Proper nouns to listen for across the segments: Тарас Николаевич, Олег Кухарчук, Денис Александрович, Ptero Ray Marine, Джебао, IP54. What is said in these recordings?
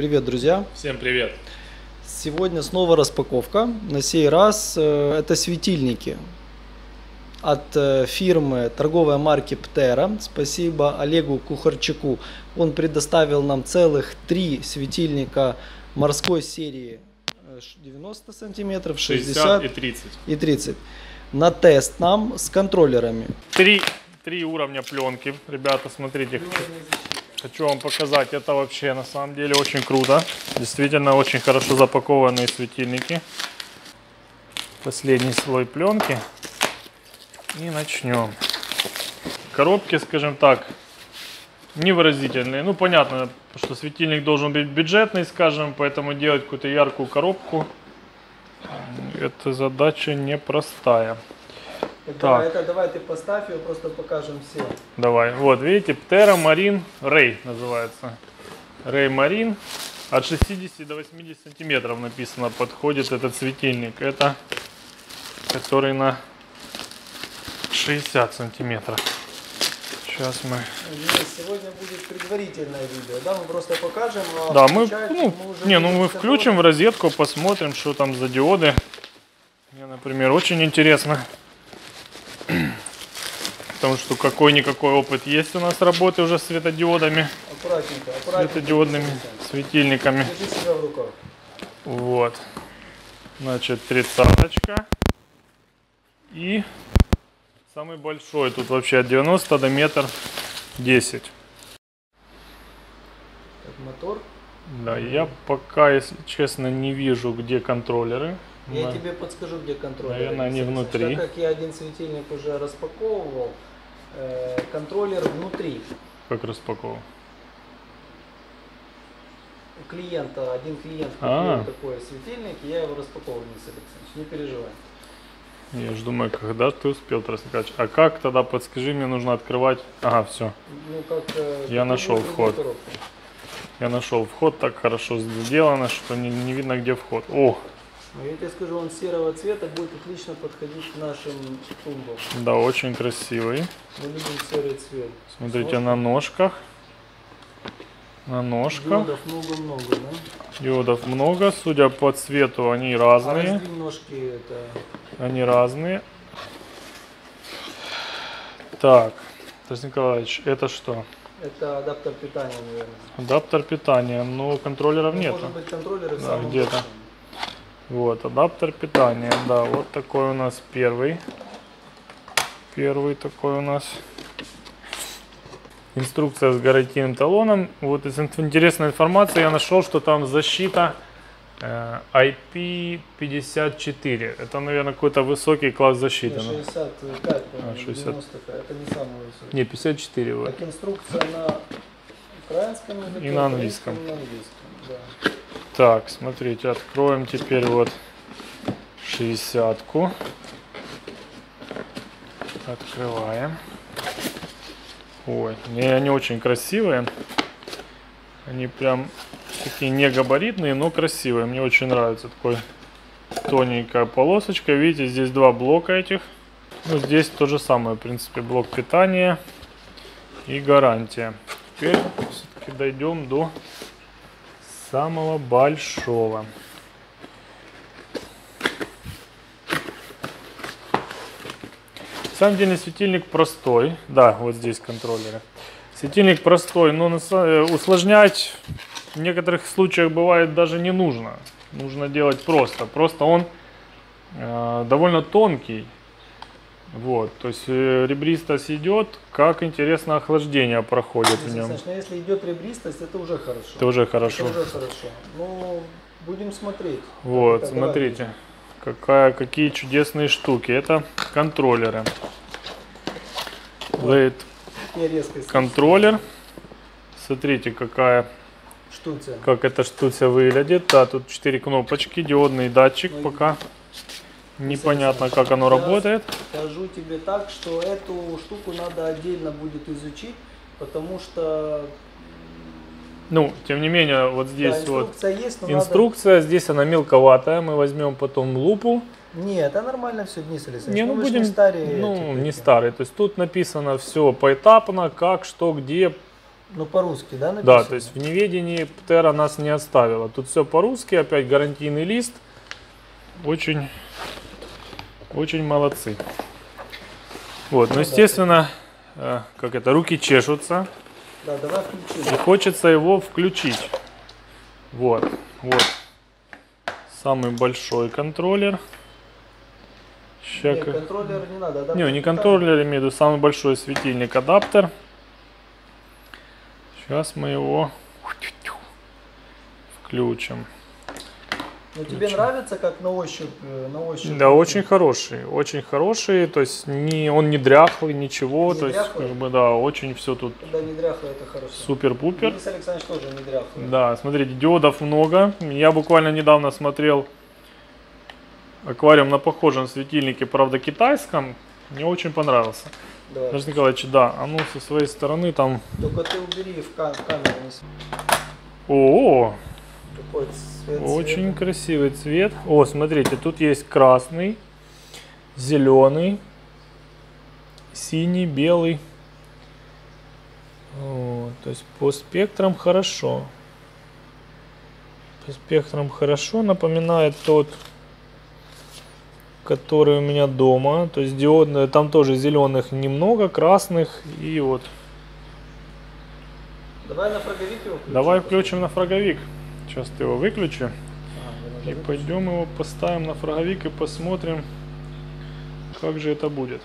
Привет, друзья! Всем привет! Сегодня снова распаковка. На сей раз это светильники от фирмы торговой марки Ptero. Спасибо Олегу Кухарчуку. Он предоставил нам целых 3 светильника морской серии 90 сантиметров, 60 и 30. На тест нам с контроллерами. Три уровня пленки. Ребята, смотрите. Хочу вам показать, это вообще на самом деле очень круто. Действительно очень хорошо запакованные светильники. Последний слой пленки. И начнем. Коробки, скажем так, невыразительные. Ну понятно, что светильник должен быть бюджетный, скажем, поэтому делать какую-то яркую коробку — это задача непростая. Давай ты поставь ее, просто покажем все. Давай, вот видите, Ptero Marine Ray называется. Ray Marine. От 60 до 80 сантиметров написано, подходит этот светильник. Это который на 60 сантиметров. Сейчас мы... Сегодня будет предварительное видео, да? Мы просто покажем. А да, мы включим в розетку, посмотрим, что там за диоды. Мне, например, очень интересно. Потому что какой-никакой опыт есть у нас работы уже с светодиодами, светодиодными светильниками. Вот, значит, 30-ка. И самый большой тут вообще от 90 до 1,10 м. Мотор. Да, я пока, если честно, не вижу, где контроллеры. Я тебе подскажу, где контроллеры. Наверное, они внутри. Так как я один светильник уже распаковывал, контроллер внутри. Как распаковывал? У клиента, один клиент купил такой светильник, и я его распаковывал, Денис Александрович, не переживай. Я же думаю, когда ты успел, Тарас Николаевич. А как тогда, подскажи, мне нужно открывать? Ага, все. Ну, я нашел вход. Я нашел вход, так хорошо сделано, что не видно, где вход. О! Я тебе скажу, он серого цвета, будет отлично подходить к нашим тумбам. Да, очень красивый. Мы любим серый цвет. Смотрите, на ножках. На ножках. Диодов много-много, да? Диодов много. Судя по цвету, они разные. Раздвинь ножки, это... Они разные. Так, Тарас Николаевич, это что? Это адаптер питания, наверное. Адаптер питания, но контроллеров нет. Может быть, контроллеры в самом где-то. Большом. Вот, адаптер питания, да, вот такой у нас первый. Первый такой у нас. Инструкция с гарантийным талоном. Вот из интересной информации я нашел, что там защита IP54. Это, наверное, какой-то высокий класс защиты. 65, 60. 90, это не самый высокий. Не, 54. Вот. Так, инструкция на украинском языке и на английском. Да. Так, смотрите, откроем теперь вот 60-ку. Открываем. Ой, они очень красивые. Они прям... Такие не габаритные, но красивые. Мне очень нравится такой тоненькая полосочка. Видите, здесь 2 блока этих. Ну, здесь то же самое, в принципе, блок питания и гарантия. Теперь все-таки дойдем до самого большого. На самом деле светильник простой. Да, вот здесь контроллеры. Светильник простой, но усложнять... В некоторых случаях бывает даже не нужно. Нужно делать просто. Просто он довольно тонкий. Вот, то есть ребристость идет, как интересно охлаждение проходит в нем. Если идет ребристость, это уже хорошо. Это уже хорошо. Это уже хорошо. Ну, будем смотреть. Вот, так, смотрите, какие чудесные штуки. Это контроллеры. Вот. Контроллер. Смотрите, какая... Штуция. Как эта штуция выглядит. Да, тут 4 кнопочки, диодный датчик. Но пока непонятно, как оно работает. Скажу тебе так, что эту штуку надо отдельно будет изучить, потому что... Ну, тем не менее, вот здесь да, инструкция вот... Есть, но инструкция, надо... здесь она мелковатая, мы возьмем потом лупу. Нет, это нормально все, Денис Александрович. Не, ну, будем... не старые. Ну, не старые. То есть тут написано все поэтапно, как, что, где... Ну, по-русски, да, написано? Да, то есть в неведении Птера нас не оставила. Тут все по-русски, опять гарантийный лист. Очень, очень молодцы. Вот, ну, естественно, как это, руки чешутся. Да, давай включим. И хочется его включить. Вот, вот. Самый большой контроллер. Ща... Нет, контроллер не надо. Адаптер. Не контроллер, я имею в виду самый большой светильник, адаптер. Сейчас мы его включим. Но тебе нравится, как на ощупь? Да, очень хороший, то есть он не дряхлый, ничего, не то дряхлый? Есть, как бы, да, очень все тут супер-пупер. Денис Александрович тоже не дряхлый. Да, смотрите, диодов много, я буквально недавно смотрел аквариум на похожем светильнике, правда китайском, мне очень понравился. Давай. Тарас Николаевич, да, а ну со своей стороны там... Только ты убери в камеру. О-о-о! Какой цвет, очень красивый цвет. О, смотрите, тут есть красный, зеленый, синий, белый. О, то есть по спектрам хорошо. По спектрам хорошо, напоминает тот, который у меня дома. То есть диодные, там тоже зеленых немного, красных и вот. Давай на фраговик его включим. Давай включим на фраговик. Сейчас ты его выключи. И пойдем его поставим на фраговик и посмотрим, как же это будет.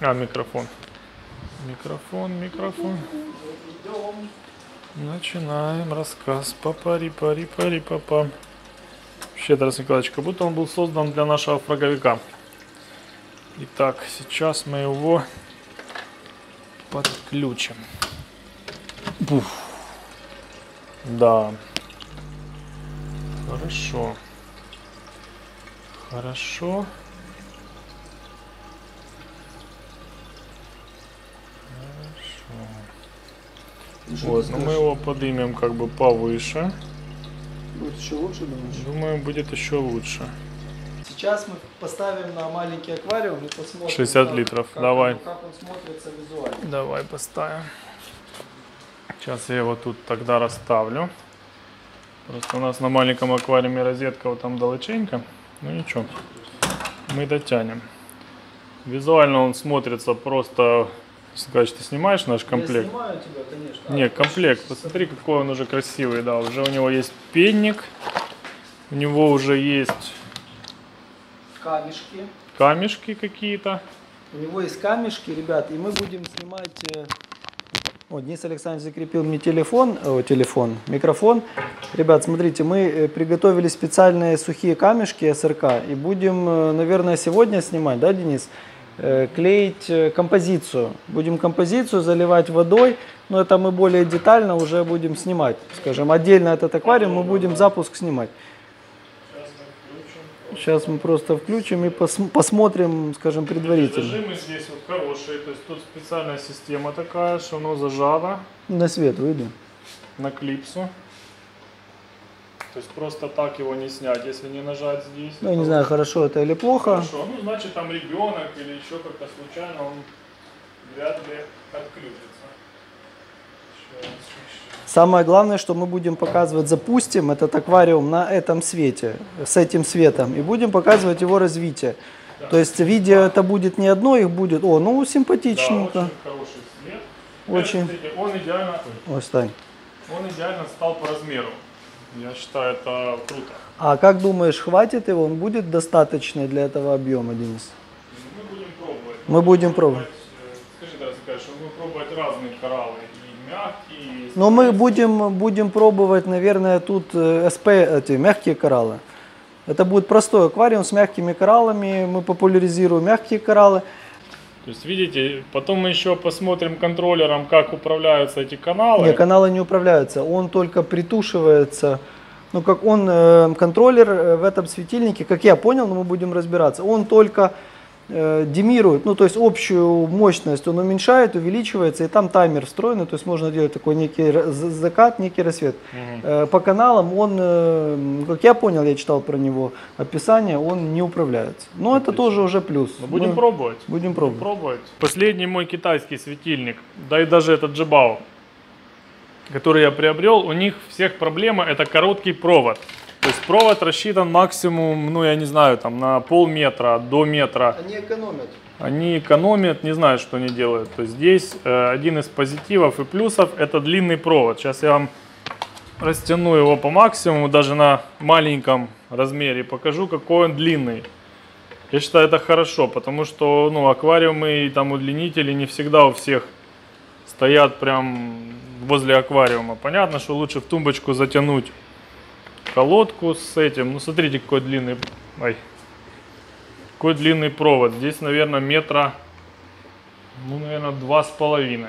А, микрофон. Микрофон, микрофон. Начинаем рассказ. Папа-ри-па-ри-па-ри-па-па. Вообще, Тарас Николаевич, как будто он был создан для нашего фраговика. Итак, сейчас мы его подключим. Буф. Да, хорошо, хорошо, хорошо. Вот, ну мы его поднимем как бы повыше. Будет еще лучше, думаешь? Думаю, будет еще лучше. Сейчас мы поставим на маленький аквариум и посмотрим. 60 литров, давай. Как он смотрится визуально. Давай поставим. Сейчас я его тут тогда расставлю. Просто у нас на маленьком аквариуме розетка вот там далеченько. Ну ничего, мы дотянем. Визуально он смотрится просто... Значит, ты снимаешь наш комплект? Я снимаю тебя, конечно. Не, комплект. Посмотри, какой он уже красивый. Да, уже у него есть пенник. У него уже есть... Камешки. Камешки какие-то. У него есть камешки, ребят. И мы будем снимать... Вот, Денис Александрович закрепил мне микрофон. Ребят, смотрите, мы приготовили специальные сухие камешки СРК и будем, наверное, сегодня снимать, да, Денис? Клеить композицию. Будем композицию заливать водой, но это мы более детально уже будем снимать. Скажем, отдельно этот аквариум мы будем запуск снимать. Сейчас мы просто включим и посмотрим, скажем, предварительно. Зажимы здесь вот хорошие, то есть тут специальная система такая, что оно зажато. На свет выйду. На клипсу. То есть просто так его не снять, если не нажать здесь. Ну, я не знаю, хорошо это или плохо. Хорошо, ну, значит, там ребенок или еще как-то случайно он вряд ли отключится. Еще раз. Самое главное, что мы будем показывать, запустим этот аквариум на этом свете, с этим светом, и будем показывать его развитие. Да. То есть видео это будет не одно, их будет... О, ну симпатичненько. Да, очень хороший свет. Очень. Это, смотрите, он идеально... Ой, встань. Он идеально стал по размеру. Я считаю, это круто. А как думаешь, хватит его? Он будет достаточный для этого объема, Денис? Мы будем пробовать. Мы будем пробовать. Скажи, Тарас Николаевич, мы будем пробовать разные кораллы. Но мы будем пробовать, наверное, тут СП, эти мягкие кораллы. Это будет простой аквариум с мягкими кораллами. Мы популяризируем мягкие кораллы. То есть, видите, потом мы еще посмотрим контроллером, как управляются эти каналы. Нет, каналы не управляются, он только притушивается. Ну, как он, контроллер в этом светильнике, как я понял, но мы будем разбираться, он только демирует, ну то есть общую мощность он уменьшает, увеличивается, и там таймер встроенный, то есть можно делать такой некий закат, некий рассвет. По каналам он, как я понял, я читал про него описание, он не управляется. Но это тоже уже плюс. Будем пробовать. Последний мой китайский светильник, да и даже этот Джебао, который я приобрел, у них всех проблема — это короткий провод. То есть провод рассчитан максимум, ну я не знаю, там на полметра, до метра. Они экономят. Они экономят, не знаю, что они делают. То есть здесь один из позитивов и плюсов — это длинный провод. Сейчас я вам растяну его по максимуму, даже на маленьком размере покажу, какой он длинный. Я считаю, это хорошо, потому что ну, аквариумы и там удлинители не всегда у всех стоят прям возле аквариума. Понятно, что лучше в тумбочку затянуть колодку с этим. Ну смотрите, какой длинный, какой длинный провод. Здесь, наверное, метра, ну, наверное, 2,5.